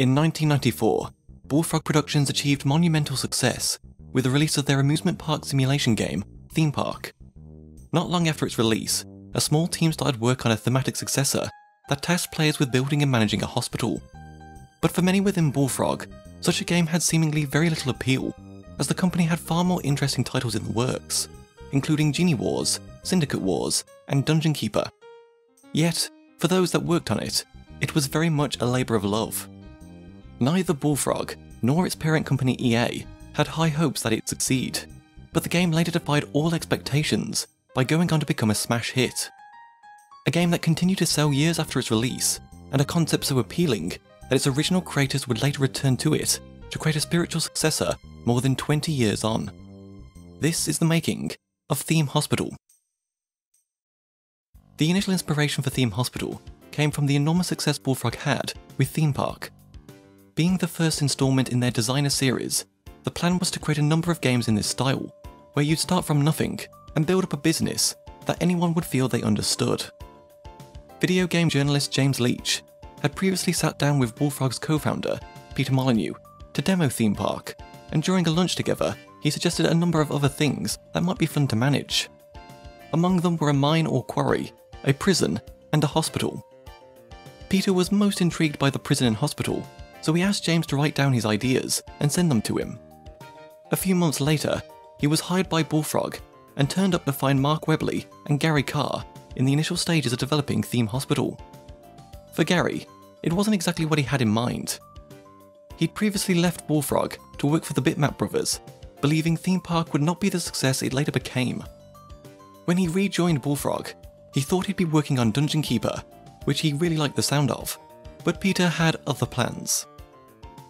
In 1994, Bullfrog Productions achieved monumental success with the release of their amusement park simulation game, Theme Park. Not long after its release, a small team started work on a thematic successor that tasked players with building and managing a hospital. But for many within Bullfrog, such a game had seemingly very little appeal, as the company had far more interesting titles in the works, including Genie Wars, Syndicate Wars, and Dungeon Keeper. Yet, for those that worked on it, it was very much a labour of love. Neither Bullfrog nor its parent company EA had high hopes that it'd succeed, but the game later defied all expectations by going on to become a smash hit. A game that continued to sell years after its release, and a concept so appealing that its original creators would later return to it to create a spiritual successor more than 20 years on. This is the making of Theme Hospital. The initial inspiration for Theme Hospital came from the enormous success Bullfrog had with Theme Park. Being the first installment in their designer series, the plan was to create a number of games in this style, where you'd start from nothing and build up a business that anyone would feel they understood. Video game journalist James Leach had previously sat down with Bullfrog's co-founder, Peter Molyneux, to demo Theme Park, and during a lunch together, he suggested a number of other things that might be fun to manage. Among them were a mine or quarry, a prison, and a hospital. Peter was most intrigued by the prison and hospital, so he asked James to write down his ideas and send them to him. A few months later, he was hired by Bullfrog and turned up to find Mark Webley and Gary Carr in the initial stages of developing Theme Hospital. For Gary, it wasn't exactly what he had in mind. He'd previously left Bullfrog to work for the Bitmap Brothers, believing Theme Park would not be the success it later became. When he rejoined Bullfrog, he thought he'd be working on Dungeon Keeper, which he really liked the sound of, but Peter had other plans.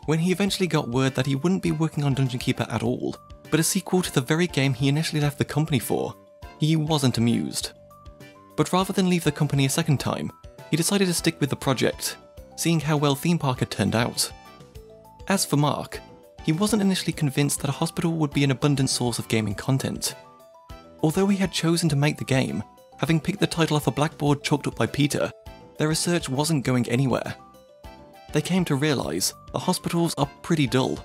When he eventually got word that he wouldn't be working on Dungeon Keeper at all, but a sequel to the very game he initially left the company for, he wasn't amused. But rather than leave the company a second time, he decided to stick with the project, seeing how well Theme Park had turned out. As for Mark, he wasn't initially convinced that a hospital would be an abundant source of gaming content. Although he had chosen to make the game, having picked the title off a blackboard chalked up by Peter, their research wasn't going anywhere. They came to realise the hospitals are pretty dull.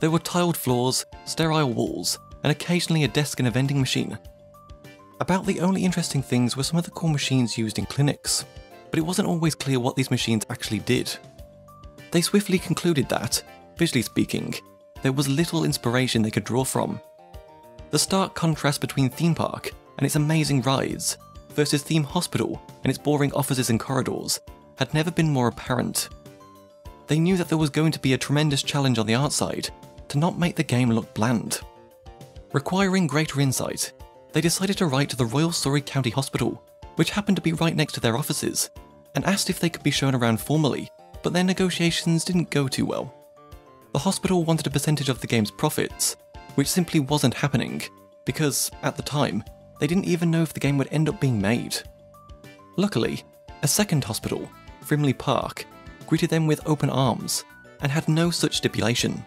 There were tiled floors, sterile walls, and occasionally a desk and a vending machine. About the only interesting things were some of the core machines used in clinics, but it wasn't always clear what these machines actually did. They swiftly concluded that, visually speaking, there was little inspiration they could draw from. The stark contrast between Theme Park and its amazing rides versus Theme Hospital and its boring offices and corridors had never been more apparent. They knew that there was going to be a tremendous challenge on the art side to not make the game look bland. Requiring greater insight, they decided to write to the Royal Surrey County Hospital, which happened to be right next to their offices, and asked if they could be shown around formally, but their negotiations didn't go too well. The hospital wanted a percentage of the game's profits, which simply wasn't happening, because, at the time, they didn't even know if the game would end up being made. Luckily, a second hospital, Frimley Park, greeted them with open arms, and had no such stipulation.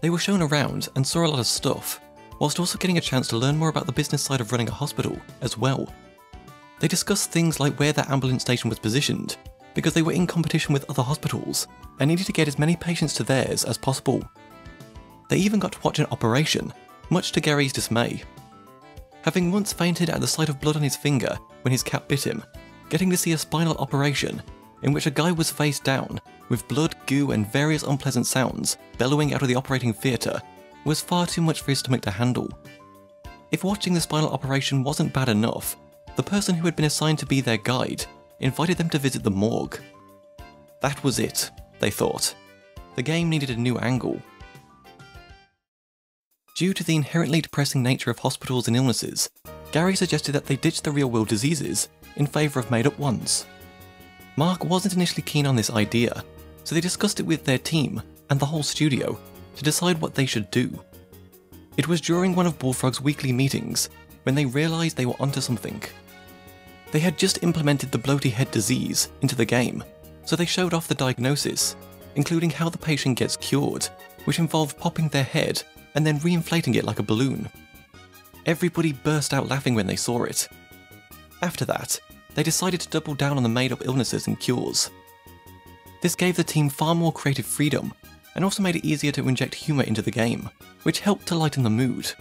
They were shown around and saw a lot of stuff, whilst also getting a chance to learn more about the business side of running a hospital as well. They discussed things like where their ambulance station was positioned, because they were in competition with other hospitals and needed to get as many patients to theirs as possible. They even got to watch an operation, much to Gary's dismay. Having once fainted at the sight of blood on his finger when his cat bit him, getting to see a spinal operation in which a guy was face down with blood, goo and various unpleasant sounds bellowing out of the operating theatre was far too much for his stomach to handle. If watching the spinal operation wasn't bad enough, the person who had been assigned to be their guide invited them to visit the morgue. That was it, they thought. The game needed a new angle. Due to the inherently depressing nature of hospitals and illnesses, Gary suggested that they ditch the real-world diseases in favour of made-up ones. Mark wasn't initially keen on this idea, so they discussed it with their team and the whole studio to decide what they should do. It was during one of Bullfrog's weekly meetings when they realised they were onto something. They had just implemented the bloaty head disease into the game, so they showed off the diagnosis, including how the patient gets cured, which involved popping their head and then reinflating it like a balloon. Everybody burst out laughing when they saw it. After that, they decided to double down on the made-up illnesses and cures. This gave the team far more creative freedom, and also made it easier to inject humour into the game, which helped to lighten the mood.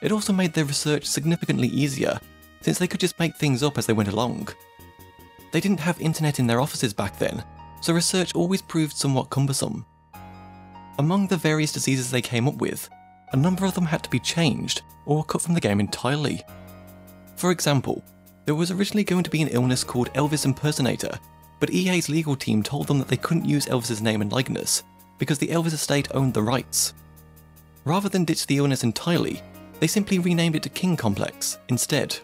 It also made their research significantly easier, since they could just make things up as they went along. They didn't have internet in their offices back then, so research always proved somewhat cumbersome. Among the various diseases they came up with, a number of them had to be changed or cut from the game entirely. For example, there was originally going to be an illness called Elvis Impersonator, but EA's legal team told them that they couldn't use Elvis's name and likeness, because the Elvis estate owned the rights. Rather than ditch the illness entirely, they simply renamed it to King Complex instead.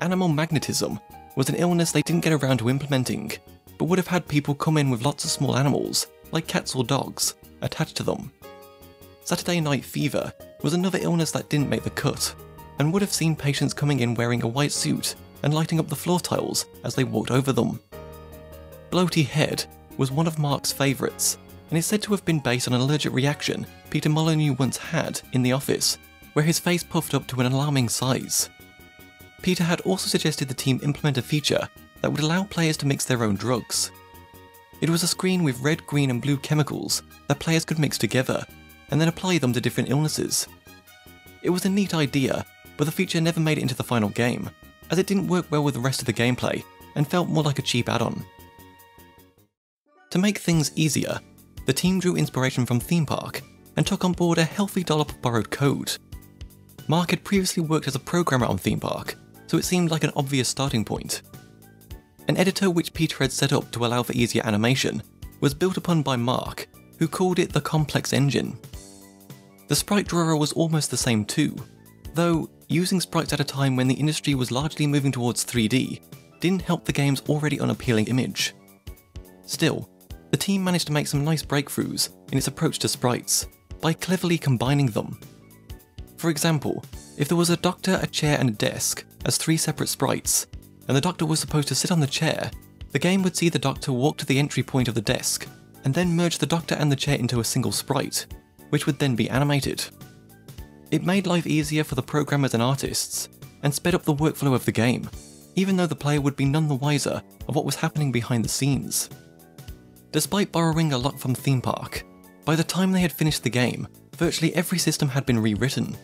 Animal Magnetism was an illness they didn't get around to implementing, but would have had people come in with lots of small animals, like cats or dogs, attached to them. Saturday Night Fever was another illness that didn't make the cut, and would have seen patients coming in wearing a white suit and lighting up the floor tiles as they walked over them. Bloaty Head was one of Mark's favourites, and is said to have been based on an allergic reaction Peter Molyneux once had in the office, where his face puffed up to an alarming size. Peter had also suggested the team implement a feature that would allow players to mix their own drugs. It was a screen with red, green and blue chemicals that players could mix together, and then apply them to different illnesses. It was a neat idea, but the feature never made it into the final game, as it didn't work well with the rest of the gameplay, and felt more like a cheap add-on. To make things easier, the team drew inspiration from Theme Park and took on board a healthy dollop of borrowed code. Mark had previously worked as a programmer on Theme Park, so it seemed like an obvious starting point. An editor which Peter had set up to allow for easier animation was built upon by Mark, who called it the Complex Engine. The sprite drawer was almost the same too, though using sprites at a time when the industry was largely moving towards 3D didn't help the game's already unappealing image. Still, the team managed to make some nice breakthroughs in its approach to sprites by cleverly combining them. For example, if there was a doctor, a chair and a desk as three separate sprites, and the doctor was supposed to sit on the chair, the game would see the doctor walk to the entry point of the desk, and then merge the doctor and the chair into a single sprite, which would then be animated. It made life easier for the programmers and artists, and sped up the workflow of the game, even though the player would be none the wiser of what was happening behind the scenes. Despite borrowing a lot from Theme Park, by the time they had finished the game, virtually every system had been rewritten.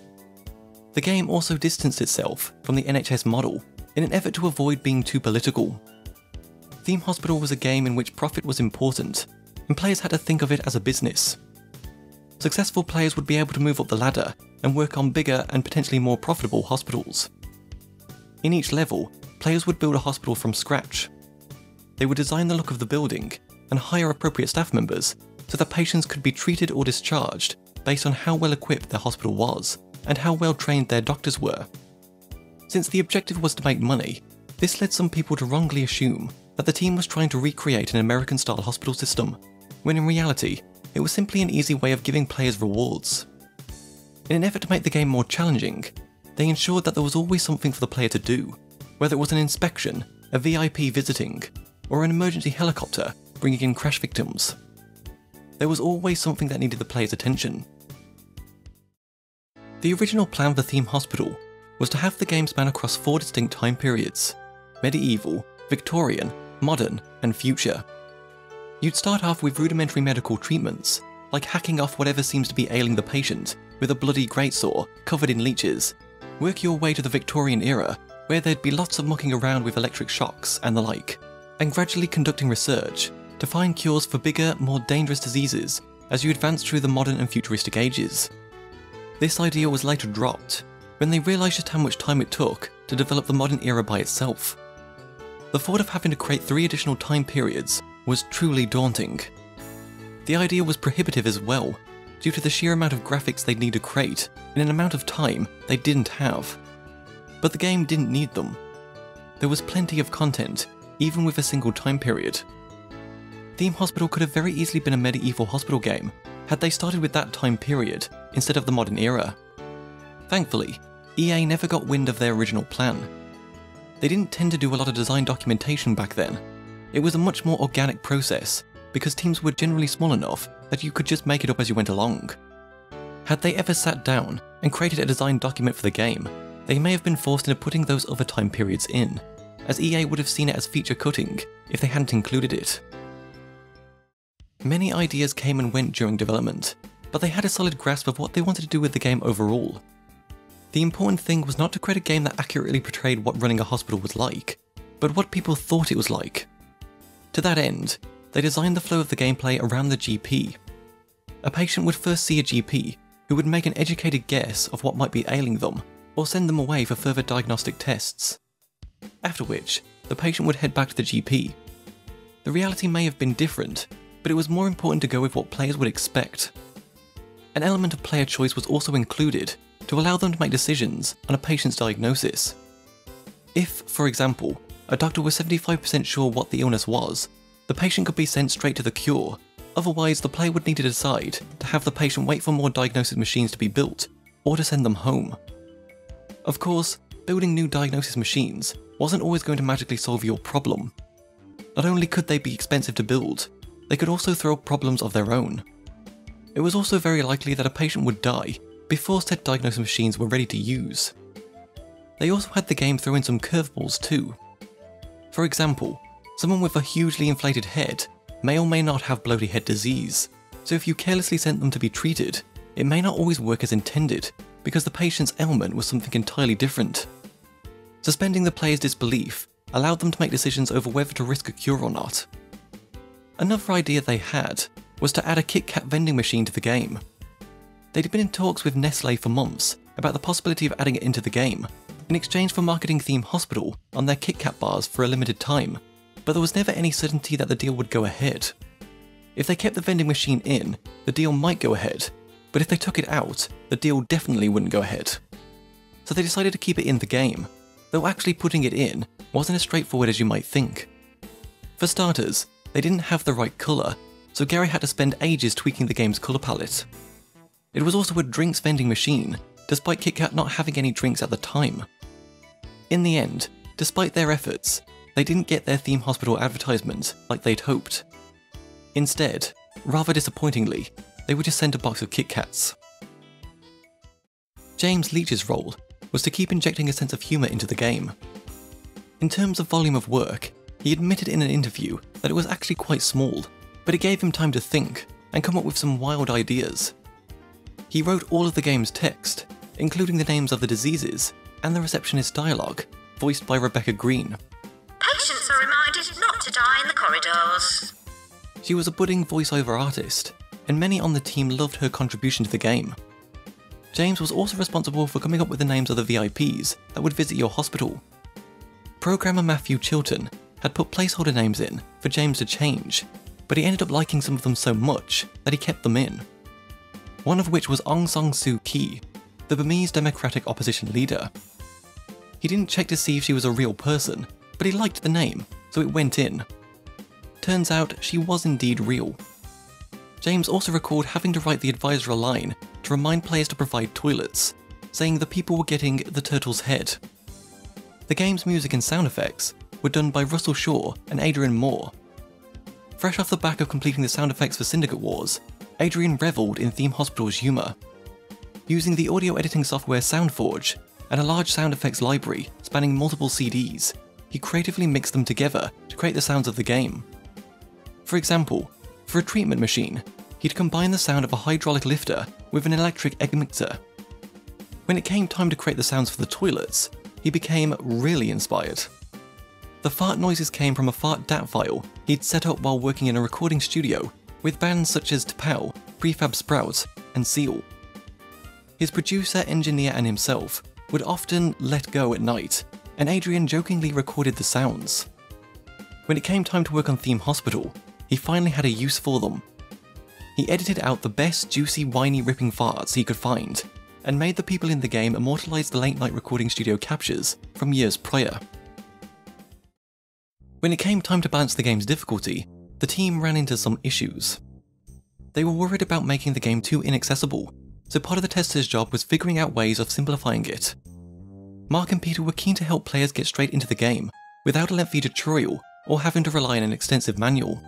The game also distanced itself from the NHS model in an effort to avoid being too political. Theme Hospital was a game in which profit was important, and players had to think of it as a business. Successful players would be able to move up the ladder and work on bigger and potentially more profitable hospitals. In each level, players would build a hospital from scratch. They would design the look of the building and hire appropriate staff members so that patients could be treated or discharged based on how well equipped their hospital was and how well trained their doctors were. Since the objective was to make money, this led some people to wrongly assume that the team was trying to recreate an American-style hospital system, when in reality, it was simply an easy way of giving players rewards. In an effort to make the game more challenging, they ensured that there was always something for the player to do, whether it was an inspection, a VIP visiting, or an emergency helicopter bringing in crash victims. There was always something that needed the player's attention. The original plan for Theme Hospital was to have the game span across four distinct time periods: medieval, Victorian, modern, and future. You'd start off with rudimentary medical treatments, like hacking off whatever seems to be ailing the patient with a bloody greatsword covered in leeches. Work your way to the Victorian era, where there'd be lots of mucking around with electric shocks and the like, and gradually conducting research to find cures for bigger, more dangerous diseases as you advance through the modern and futuristic ages. This idea was later dropped when they realised just how much time it took to develop the modern era by itself. The thought of having to create three additional time periods was truly daunting. The idea was prohibitive as well, due to the sheer amount of graphics they'd need to create in an amount of time they didn't have. But the game didn't need them. There was plenty of content, even with a single time period. Theme Hospital could have very easily been a medieval hospital game had they started with that time period instead of the modern era. Thankfully, EA never got wind of their original plan. They didn't tend to do a lot of design documentation back then. It was a much more organic process, because teams were generally small enough that you could just make it up as you went along. Had they ever sat down and created a design document for the game, they may have been forced into putting those other time periods in, as EA would have seen it as feature cutting if they hadn't included it. Many ideas came and went during development, but they had a solid grasp of what they wanted to do with the game overall. The important thing was not to create a game that accurately portrayed what running a hospital was like, but what people thought it was like. To that end, they designed the flow of the gameplay around the GP. A patient would first see a GP, who would make an educated guess of what might be ailing them, or send them away for further diagnostic tests. After which, the patient would head back to the GP. The reality may have been different, but it was more important to go with what players would expect. An element of player choice was also included, to allow them to make decisions on a patient's diagnosis. If, for example, a doctor was 75% sure what the illness was, the patient could be sent straight to the cure. Otherwise, the player would need to decide to have the patient wait for more diagnosis machines to be built, or to send them home. Of course, building new diagnosis machines wasn't always going to magically solve your problem. Not only could they be expensive to build, they could also throw problems of their own. It was also very likely that a patient would die before said diagnosis machines were ready to use. They also had the game throw in some curveballs too. For example, someone with a hugely inflated head may or may not have bloaty head disease, so if you carelessly sent them to be treated, it may not always work as intended, because the patient's ailment was something entirely different. Suspending the player's disbelief allowed them to make decisions over whether to risk a cure or not. Another idea they had was to add a KitKat vending machine to the game. They'd been in talks with Nestle for months about the possibility of adding it into the game, in exchange for marketing Theme Hospital on their KitKat bars for a limited time, but there was never any certainty that the deal would go ahead. If they kept the vending machine in, the deal might go ahead, but if they took it out, the deal definitely wouldn't go ahead. So they decided to keep it in the game, though actually putting it in wasn't as straightforward as you might think. For starters, they didn't have the right colour, so Gary had to spend ages tweaking the game's colour palette. It was also a drinks vending machine, despite KitKat not having any drinks at the time. In the end, despite their efforts, they didn't get their Theme Hospital advertisement like they'd hoped. Instead, rather disappointingly, they were just sent a box of KitKats. James Leach's role was to keep injecting a sense of humour into the game. In terms of volume of work, he admitted in an interview that it was actually quite small, but it gave him time to think and come up with some wild ideas. He wrote all of the game's text, including the names of the diseases and the receptionist dialogue, voiced by Rebecca Green. Patients are reminded not to die in the corridors. She was a budding voiceover artist, and many on the team loved her contribution to the game. James was also responsible for coming up with the names of the VIPs that would visit your hospital. Programmer Matthew Chilton had put placeholder names in for James to change, but he ended up liking some of them so much that he kept them in. One of which was Aung San Suu Kyi, the Burmese Democratic Opposition leader. He didn't check to see if she was a real person, but he liked the name, so it went in. Turns out she was indeed real. James also recalled having to write the advisory line to remind players to provide toilets, saying the people were getting the turtle's head. The game's music and sound effects were done by Russell Shaw and Adrian Moore. Fresh off the back of completing the sound effects for Syndicate Wars, Adrian revelled in Theme Hospital's humour. Using the audio editing software SoundForge and a large sound effects library spanning multiple CDs, he creatively mixed them together to create the sounds of the game. For example, for a treatment machine, he'd combine the sound of a hydraulic lifter with an electric egg mixer. When it came time to create the sounds for the toilets, he became really inspired. The fart noises came from a fart DAT file he'd set up while working in a recording studio with bands such as T'PAL, Prefab Sprout, and Seal. His producer, engineer, and himself would often let go at night, and Adrian jokingly recorded the sounds. When it came time to work on Theme Hospital, he finally had a use for them. He edited out the best juicy, whiny, ripping farts he could find, and made the people in the game immortalize the late-night recording studio captures from years prior. When it came time to balance the game's difficulty, the team ran into some issues. They were worried about making the game too inaccessible, so part of the tester's job was figuring out ways of simplifying it. Mark and Peter were keen to help players get straight into the game, without a lengthy tutorial or having to rely on an extensive manual.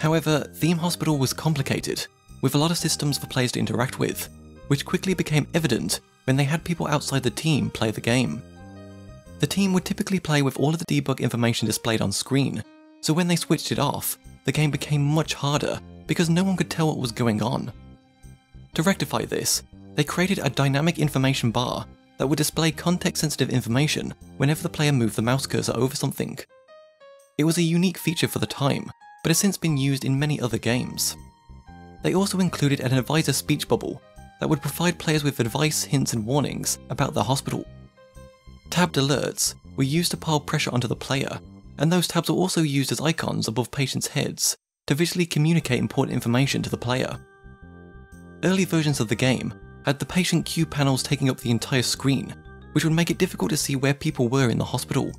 However, Theme Hospital was complicated, with a lot of systems for players to interact with, which quickly became evident when they had people outside the team play the game. The team would typically play with all of the debug information displayed on screen, so when they switched it off, the game became much harder because no one could tell what was going on. To rectify this, they created a dynamic information bar that would display context-sensitive information whenever the player moved the mouse cursor over something. It was a unique feature for the time, but has since been used in many other games. They also included an advisor speech bubble that would provide players with advice, hints and warnings about the hospital. Tabbed alerts were used to pile pressure onto the player, and those tabs were also used as icons above patients' heads to visually communicate important information to the player. Early versions of the game had the patient queue panels taking up the entire screen, which would make it difficult to see where people were in the hospital.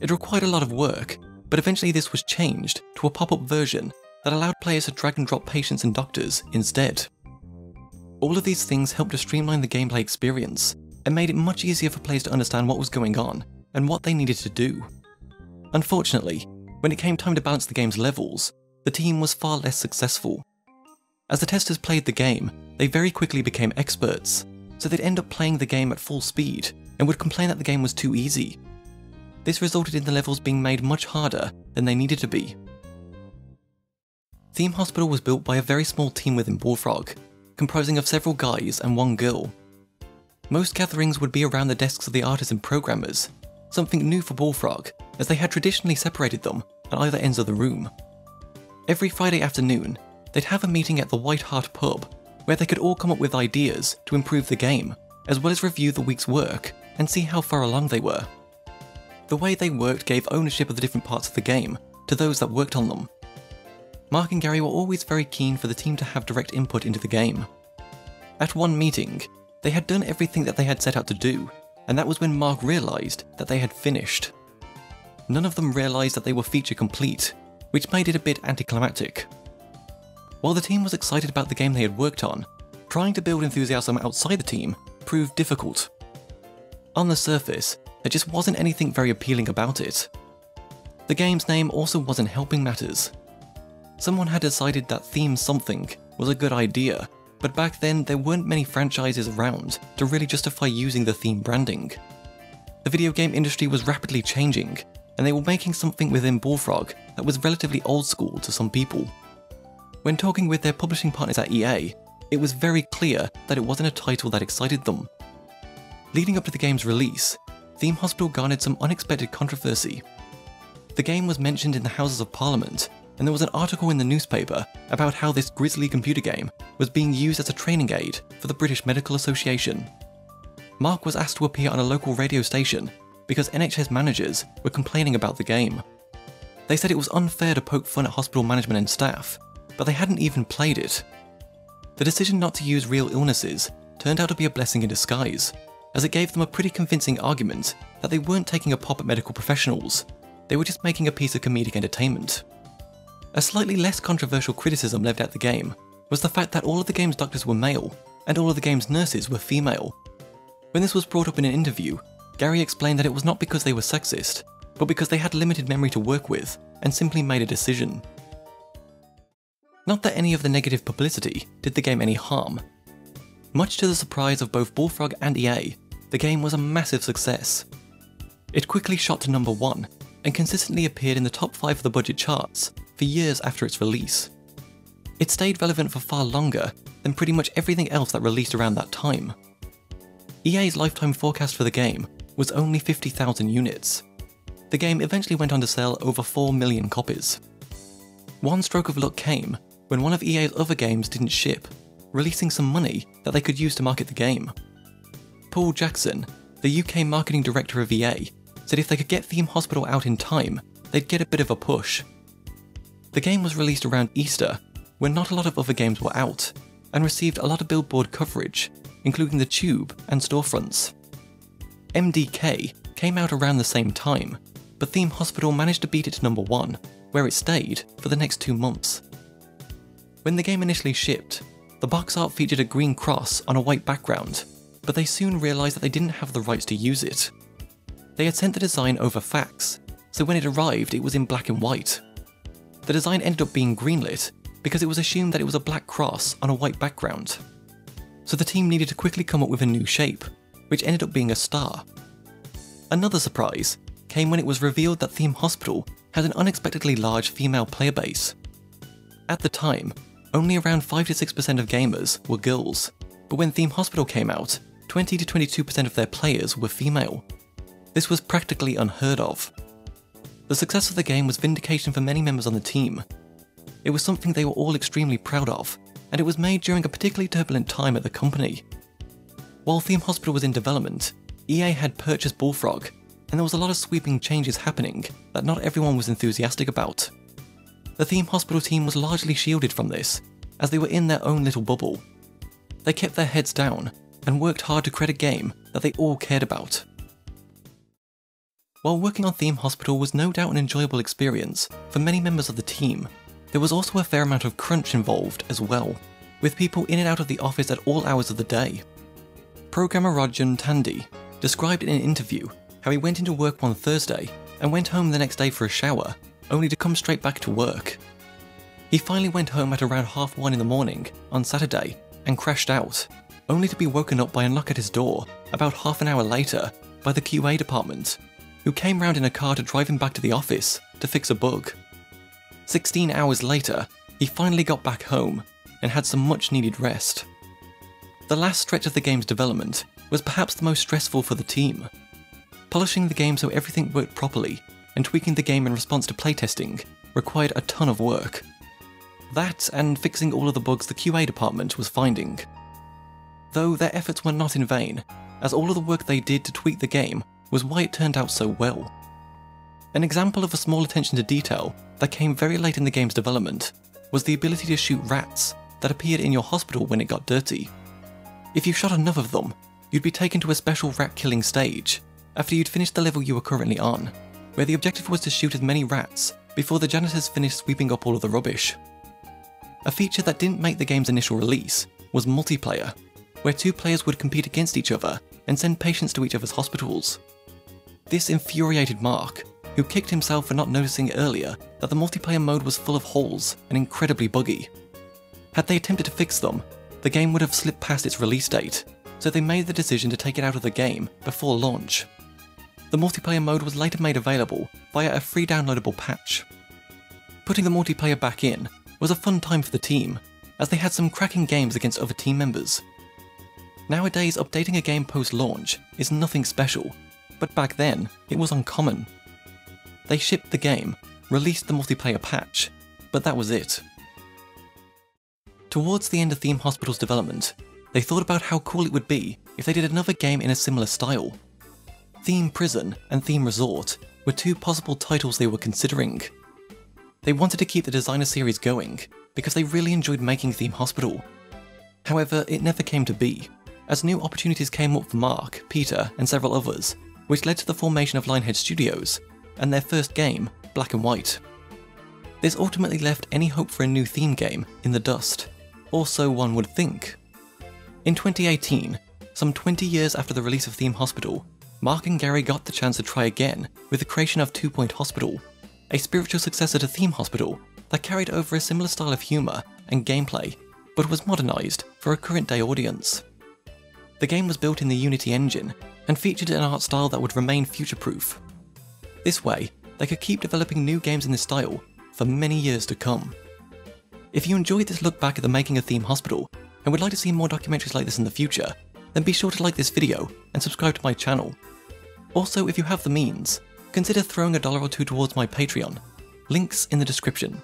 It required a lot of work, but eventually this was changed to a pop-up version that allowed players to drag and drop patients and doctors instead. All of these things helped to streamline the gameplay experience and made it much easier for players to understand what was going on and what they needed to do. Unfortunately, when it came time to balance the game's levels, the team was far less successful. As the testers played the game, they very quickly became experts, so they'd end up playing the game at full speed and would complain that the game was too easy. This resulted in the levels being made much harder than they needed to be. Theme Hospital was built by a very small team within Bullfrog, comprising of several guys and one girl. Most gatherings would be around the desks of the artists and programmers, something new for Bullfrog, as they had traditionally separated them at either ends of the room. Every Friday afternoon, they'd have a meeting at the White Hart pub, where they could all come up with ideas to improve the game, as well as review the week's work and see how far along they were. The way they worked gave ownership of the different parts of the game to those that worked on them. Mark and Gary were always very keen for the team to have direct input into the game. At one meeting, they had done everything that they had set out to do, and that was when Mark realised that they had finished. None of them realised that they were feature complete, which made it a bit anticlimactic. While the team was excited about the game they had worked on, trying to build enthusiasm outside the team proved difficult. On the surface, there just wasn't anything very appealing about it. The game's name also wasn't helping matters. Someone had decided that Theme Something was a good idea, but back then there weren't many franchises around to really justify using the Theme branding. The video game industry was rapidly changing, and they were making something within Bullfrog that was relatively old school to some people. When talking with their publishing partners at EA, it was very clear that it wasn't a title that excited them. Leading up to the game's release, Theme Hospital garnered some unexpected controversy. The game was mentioned in the Houses of Parliament, and there was an article in the newspaper about how this grisly computer game was being used as a training aid for the British Medical Association. Mark was asked to appear on a local radio station because NHS managers were complaining about the game. They said it was unfair to poke fun at hospital management and staff, but they hadn't even played it. The decision not to use real illnesses turned out to be a blessing in disguise, as it gave them a pretty convincing argument that they weren't taking a pop at medical professionals, they were just making a piece of comedic entertainment. A slightly less controversial criticism levied at the game was the fact that all of the game's doctors were male, and all of the game's nurses were female. When this was brought up in an interview, Gary explained that it was not because they were sexist, but because they had limited memory to work with, and simply made a decision. Not that any of the negative publicity did the game any harm. Much to the surprise of both Bullfrog and EA, the game was a massive success. It quickly shot to #1 and consistently appeared in the top 5 of the budget charts for years after its release. It stayed relevant for far longer than pretty much everything else that released around that time. EA's lifetime forecast for the game was only 50,000 units. The game eventually went on to sell over 4 million copies. One stroke of luck came when one of EA's other games didn't ship, releasing some money that they could use to market the game. Paul Jackson, the UK marketing director of EA, said if they could get Theme Hospital out in time, they'd get a bit of a push. The game was released around Easter, when not a lot of other games were out, and received a lot of billboard coverage, including the Tube and storefronts. MDK came out around the same time, but Theme Hospital managed to beat it to #1, where it stayed for the next 2 months. When the game initially shipped, the box art featured a green cross on a white background, but they soon realised that they didn't have the rights to use it. They had sent the design over fax, so when it arrived it was in black and white. The design ended up being greenlit because it was assumed that it was a black cross on a white background. So the team needed to quickly come up with a new shape, which ended up being a star. Another surprise came when it was revealed that Theme Hospital had an unexpectedly large female player base. At the time, only around 5 to 6% of gamers were girls, but when Theme Hospital came out, 20 to 22% of their players were female. This was practically unheard of. The success of the game was vindication for many members on the team. It was something they were all extremely proud of, and it was made during a particularly turbulent time at the company. While Theme Hospital was in development, EA had purchased Bullfrog, and there was a lot of sweeping changes happening that not everyone was enthusiastic about. The Theme Hospital team was largely shielded from this, as they were in their own little bubble. They kept their heads down and worked hard to create a game that they all cared about. While working on Theme Hospital was no doubt an enjoyable experience for many members of the team, there was also a fair amount of crunch involved as well, with people in and out of the office at all hours of the day. Programmer Rajan Tandey described in an interview how he went into work one Thursday and went home the next day for a shower, only to come straight back to work. He finally went home at around 1:30 in the morning on Saturday and crashed out, only to be woken up by a knock at his door about half an hour later by the QA department, who came round in a car to drive him back to the office to fix a bug. 16 hours later, he finally got back home and had some much needed rest. The last stretch of the game's development was perhaps the most stressful for the team. Polishing the game so everything worked properly and tweaking the game in response to playtesting required a ton of work. That and fixing all of the bugs the QA department was finding. Though their efforts were not in vain, as all of the work they did to tweak the game was why it turned out so well. An example of a small attention to detail that came very late in the game's development was the ability to shoot rats that appeared in your hospital when it got dirty. If you shot enough of them, you'd be taken to a special rat killing stage after you'd finished the level you were currently on, where the objective was to shoot as many rats before the janitors finished sweeping up all of the rubbish. A feature that didn't make the game's initial release was multiplayer, where two players would compete against each other and send patients to each other's hospitals. This infuriated Mark, who kicked himself for not noticing earlier that the multiplayer mode was full of holes and incredibly buggy. Had they attempted to fix them, the game would have slipped past its release date, so they made the decision to take it out of the game before launch. The multiplayer mode was later made available via a free downloadable patch. Putting the multiplayer back in was a fun time for the team, as they had some cracking games against other team members. Nowadays, updating a game post-launch is nothing special, but back then, it was uncommon. They shipped the game, released the multiplayer patch, but that was it. Towards the end of Theme Hospital's development, they thought about how cool it would be if they did another game in a similar style. Theme Prison and Theme Resort were two possible titles they were considering. They wanted to keep the designer series going because they really enjoyed making Theme Hospital. However, it never came to be, as new opportunities came up for Mark, Peter, and several others, which led to the formation of Lionhead Studios and their first game, Black and White. This ultimately left any hope for a new theme game in the dust, or so one would think. In 2018, some 20 years after the release of Theme Hospital, Mark and Gary got the chance to try again with the creation of Two Point Hospital, a spiritual successor to Theme Hospital that carried over a similar style of humour and gameplay, but was modernised for a current day audience. The game was built in the Unity engine and featured an art style that would remain future-proof. This way, they could keep developing new games in this style for many years to come. If you enjoyed this look back at the making of Theme Hospital and would like to see more documentaries like this in the future, then be sure to like this video and subscribe to my channel. Also, if you have the means, consider throwing $1 or $2 towards my Patreon. Links in the description.